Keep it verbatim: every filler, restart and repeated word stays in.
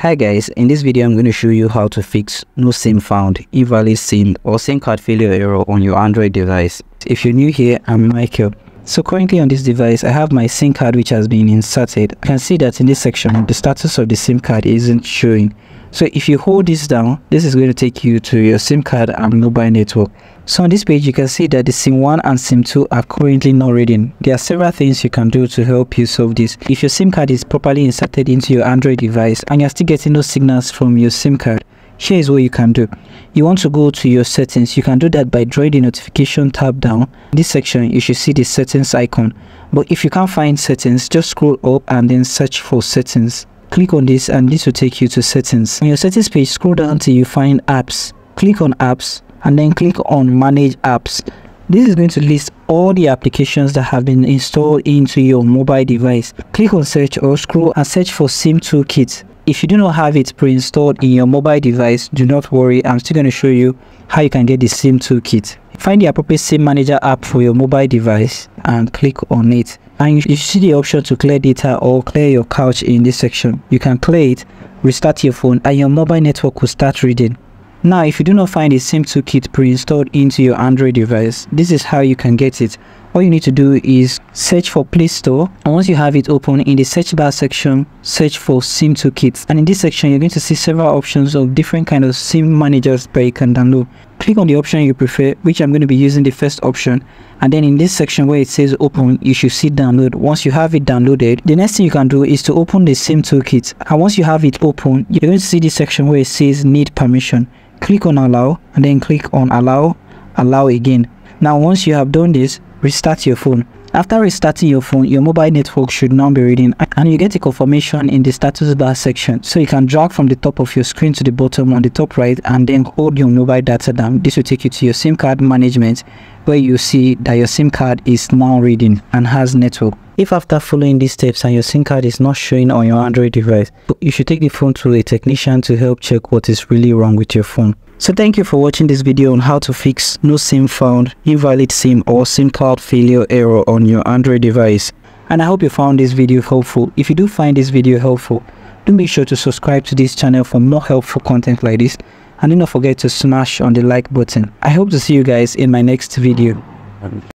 Hi guys, in this video I'm going to show you how to fix no SIM found, invalid SIM or SIM card failure error on your Android device. If you're new here, I'm Michael. So currently on this device I have my SIM card which has been inserted. I can see that in this section the status of the SIM card isn't showing. So if you hold this down, this is going to take you to your SIM card and mobile network. So on this page you can see that the SIM one and SIM two are currently not reading. There are several things you can do to help you solve this. If your SIM card is properly inserted into your Android device and you're still getting those signals from your SIM card, here is what you can do. You want to go to your settings. You can do that by drawing the notification tab down. In this section you should see the settings icon, but if you can't find settings, just scroll up and then search for settings. Click on this and this will take you to settings. On your settings page, scroll down till you find apps. Click on apps and then click on manage apps. This is going to list all the applications that have been installed into your mobile device. Click on search or scroll and search for SIM Toolkit. If you do not have it pre-installed in your mobile device, do not worry, I'm still going to show you how you can get the SIM Toolkit. Find the appropriate SIM manager app for your mobile device and click on it. And you see the option to clear data or clear your cache in this section. You can clear it, restart your phone, and your mobile network will start reading. Now, if you do not find the SIM Toolkit pre-installed into your Android device, this is how you can get it. All you need to do is search for Play Store, and once you have it open, in the search bar section, search for SIM Toolkit. And in this section, you're going to see several options of different kind of SIM managers that you can download. Click on the option you prefer, which I'm going to be using the first option, and then in this section where it says open, you should see download. Once you have it downloaded, the next thing you can do is to open the SIM Toolkit, and once you have it open, you're going to see this section where it says need permission. Click on allow and then click on allow allow again. Now once you have done this, restart your phone. After restarting your phone, your mobile network should now be reading, and you get a confirmation in the status bar section. So you can drag from the top of your screen to the bottom on the top right and then hold your mobile data down. This will take you to your SIM card management, where you see that your SIM card is now reading and has network. If after following these steps and your SIM card is not showing on your Android device, you should take the phone to a technician to help check what is really wrong with your phone. So thank you for watching this video on how to fix no SIM found, invalid SIM or SIM card failure error on your Android device. And I hope you found this video helpful. If you do find this video helpful, do make sure to subscribe to this channel for more helpful content like this. And do not forget to smash on the like button. I hope to see you guys in my next video.